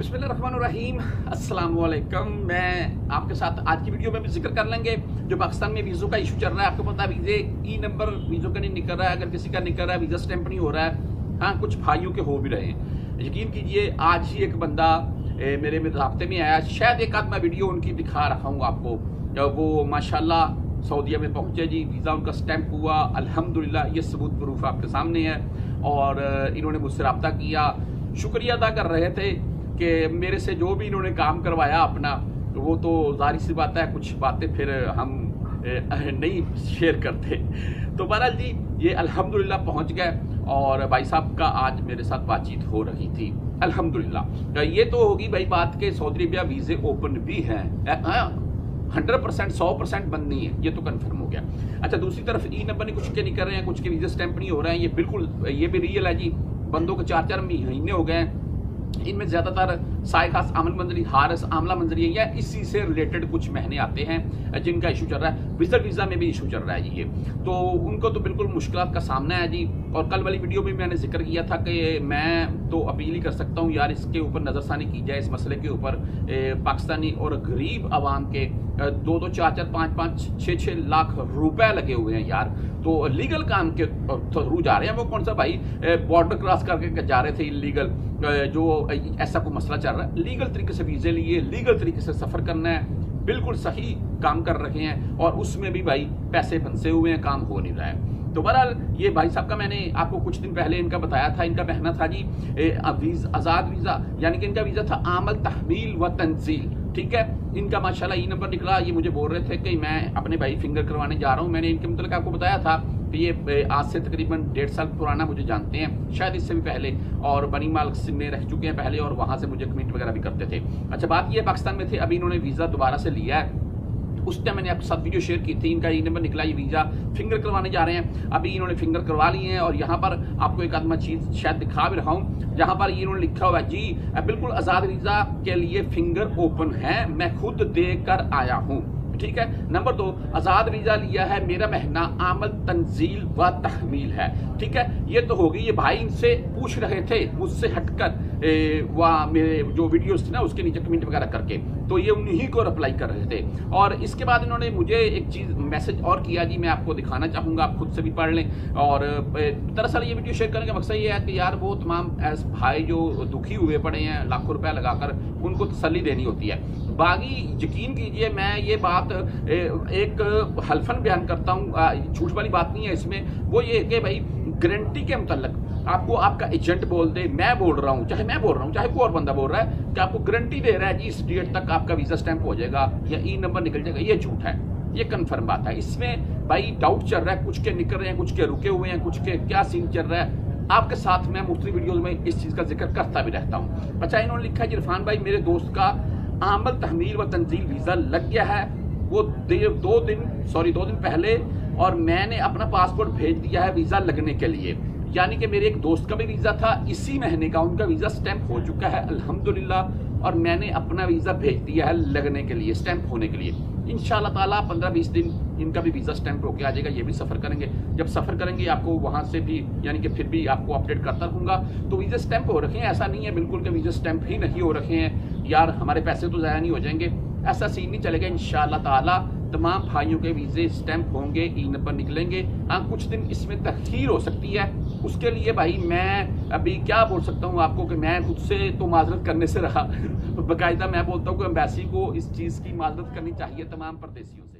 बिस्मिल्लाहिर्रहमानिर्रहीम, अस्सलाम वालेकुम। मैं आपके साथ आज की वीडियो में भी जिक्र कर लेंगे जो पाकिस्तान में वीज़ों का इशू चल रहा है। आपको पता है वीज़े ई नंबर वीज़ों का नहीं निकल रहा है, अगर किसी का निकल रहा है वीज़ा स्टैंप नहीं हो रहा है। हाँ, कुछ भाइयों के हो भी रहे हैं, यकीन कीजिए। आज ही एक बंदा मेरे राब्ते में आया, शायद एक आध मैं वीडियो उनकी दिखा रहा हूँ आपको। जब वो माशाल्लाह सऊदीया में पहुँचे जी, वीज़ा उनका स्टैंप हुआ, अल्हम्दुलिल्लाह। ये सबूत प्रूफ आपके सामने है। और इन्होंने मुझसे रब्ता किया, शुक्रिया अदा कर रहे थे कि मेरे से जो भी इन्होंने काम करवाया अपना, वो तो जाहिर सी बात है कुछ बातें फिर हम नहीं शेयर करते। तो बहरहाल जी ये अल्हम्दुलिल्लाह पहुंच गए और भाई साहब का आज मेरे साथ बातचीत हो रही थी अल्हम्दुलिल्लाह। ये तो होगी भाई बात कि सऊदी अरबिया वीज़े ओपन भी हैं, 100% बंद नहीं है, ये तो कन्फर्म हो गया। अच्छा, दूसरी तरफ ई नंबर ने कुछ के नहीं कर रहे हैं, कुछ के वीज़ा स्टैंप नहीं हो रहे हैं, ये बिल्कुल ये भी रियल है जी। बंदों के 4-4 महीने हो गए हैं। इनमें ज़्यादातर साइक़ खास, अमल मंजरी, हारिस, आमला मंजरी या इसी से रिलेटेड कुछ महीने आते हैं जिनका इशू चल रहा है। विजिटर वीज़ा में भी इशू चल रहा है जी। ये तो उनको तो बिल्कुल मुश्किल का सामना है जी। और कल वाली वीडियो में मैंने जिक्र किया था कि मैं तो अपील ही कर सकता हूँ यार, इसके ऊपर नज़रसानी की जाए, इस मसले के ऊपर। पाकिस्तानी और गरीब आवाम के 2-2, 4-4, 5-5, 6-6 लाख रुपए लगे हुए हैं यार। तो लीगल काम के थ्रू जा रहे हैं, वो कौन सा भाई बॉर्डर क्रॉस करके जा रहे थे इलीगल, जो ऐसा कोई मसला चल रहा है। लीगल तरीके से वीज़े लिए, लीगल तरीके से सफ़र करना है, बिल्कुल सही काम कर रहे हैं और उसमें भी भाई पैसे फंसे हुए हैं, काम हो नहीं रहा है। तो बहरहाल ये भाई साहब का मैंने आपको कुछ दिन पहले इनका बताया था। इनका कहना था जी आज़ाद वीज़ा, यानी कि इनका वीज़ा था आमल, तहवील व तंजील, ठीक है। इनका माशाल्लाह ई नंबर निकला। ये मुझे बोल रहे थे कि मैं अपने भाई फिंगर करवाने जा रहा हूँ। मैंने इनके मतलब आपको बताया था कि ये आज से तकरीबन 1.5 साल पुराना मुझे जानते हैं, शायद इससे भी पहले, और बनी माल में रह चुके हैं पहले और वहाँ से मुझे कमेंट वगैरह भी करते थे। अच्छा, बात ये पाकिस्तान में थे, अभी इन्होंने वीज़ा दोबारा से लिया है। उस टाइम मैंने आपके साथ वीडियो शेयर की थी, इनका ई नंबर निकला, ये वीज़ा फिंगर करवाने जा रहे हैं। अभी इन्होंने फिंगर करवा लिए हैं और यहाँ पर आपको एक आदमी चीज़ शायद दिखा भी रहा हूँ, जहाँ पर इन्होंने लिखा हुआ है जी बिल्कुल आज़ाद वीज़ा के लिए फिंगर ओपन है, मैं खुद दे कर आया हूँ, ठीक है। नंबर 2, आज़ाद वीज़ा लिया है, मेरा महीना आमल, तंजील व तहमील है, ठीक है। ये तो होगी। ये भाई इनसे पूछ रहे थे मुझसे हटकर वह मेरे जो वीडियोस थी ना उसके नीचे कमेंट वगैरह करके, तो ये उन्हीं को रिप्लाई कर रहे थे। और इसके बाद इन्होंने मुझे एक चीज़ मैसेज और किया जी, मैं आपको दिखाना चाहूँगा, आप खुद से भी पढ़ लें। और दरअसल ये वीडियो शेयर करने का मकसद ये है कि यार वो तमाम भाई जो दुखी हुए पड़े हैं लाखों रुपया लगाकर, उनको तसल्ली देनी होती है। बाकी यकीन कीजिए मैं ये बात एक हल्फन बयान करता हूँ, झूठ वाली बात नहीं है इसमें। वो ये कि भाई गारंटी के मुतल्लक आपको आपका एजेंट बोल दे, मैं बोल रहा हूँ, चाहे मैं बोल रहा हूँ, चाहे कोई और बंदा बोल रहा है कि आपको गारंटी दे रहा है जी इस डेट तक आपका वीज़ा स्टैंप हो जाएगा या ई नंबर निकल जाएगा, ये झूठ है, ये कन्फर्म बात है। इसमें भाई डाउट चल रहा है, कुछ के निकल रहे हैं, कुछ के रुके हुए हैं, कुछ के क्या सीन चल रहा है। आपके साथ मैं मुख्तलिफ वीडियोज़ में इस चीज़ का जिक्र करता भी रहता हूँ। अच्छा, इन्होंने लिखा है इरफान भाई मेरे दोस्त का आमल, तहमील व तंजील वीज़ा लग गया है, वो 2 दिन पहले, और मैंने अपना पासपोर्ट भेज दिया है वीज़ा लगने के लिए। यानी कि मेरे एक दोस्त का भी वीज़ा था इसी महीने का, उनका वीज़ा स्टैंप हो चुका है अल्हम्दुलिल्लाह, और मैंने अपना वीज़ा भेज दिया है लगने के लिए, स्टैंप होने के लिए। इंशाल्लाह ताला 15-20 दिन इनका भी वीज़ा स्टैंप होके आ जाएगा। ये भी सफ़र करेंगे, जब सफ़र करेंगे आपको वहाँ से भी, यानी कि फिर भी आपको अपडेट करता रहूँगा। तो वीज़ा स्टैंप हो रखे हैं, ऐसा नहीं है बिल्कुल कि वीज़ा स्टैंप ही नहीं हो रखे हैं यार, हमारे पैसे तो ज़ाया नहीं हो जाएंगे, ऐसा सीन नहीं चलेगा। इंशाल्लाह ताला तमाम भाइयों के वीज़े स्टैंप होंगे, ई नंबर निकलेंगे। हाँ, कुछ दिन इसमें तखीर हो सकती है, उसके लिए भाई मैं अभी क्या बोल सकता हूँ आपको कि मैं खुद से तो माजरत करने से रहा। बाकायदा मैं बोलता हूँ कि एम्बेसी को इस चीज़ की माजरत करनी चाहिए तमाम परदेसियों से।